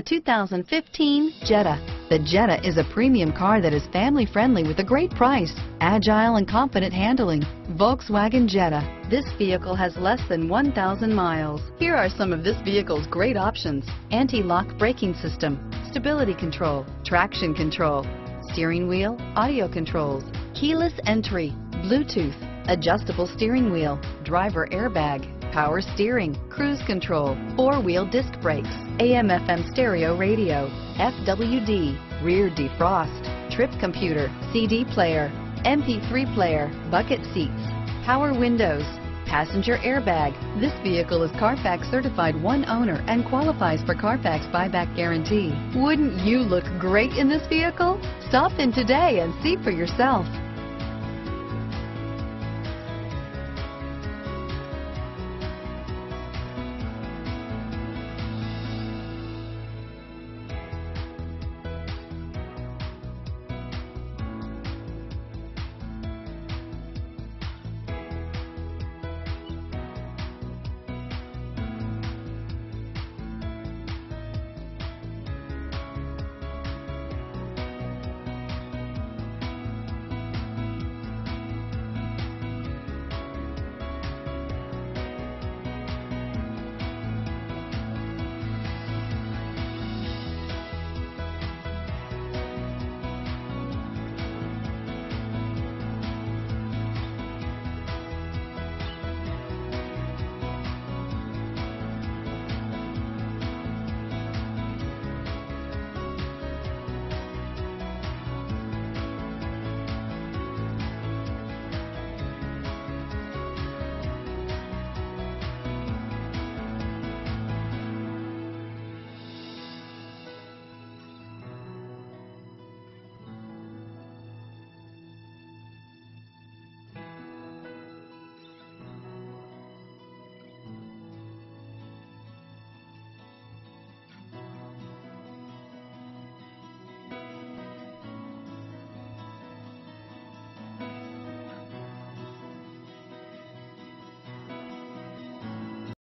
The 2015 Jetta. The Jetta is a premium car that is family-friendly with a great price, agile and confident handling. Volkswagen Jetta. This vehicle has less than 1,000 miles. Here are some of this vehicle's great options: anti-lock braking system, stability control, traction control, steering wheel audio controls, keyless entry, Bluetooth, adjustable steering wheel, driver airbag, power steering, cruise control, four-wheel disc brakes, AM/FM stereo radio, FWD, rear defrost, trip computer, CD player, MP3 player, bucket seats, power windows, passenger airbag. This vehicle is Carfax certified one owner and qualifies for Carfax buyback guarantee. Wouldn't you look great in this vehicle? Stop in today and see for yourself.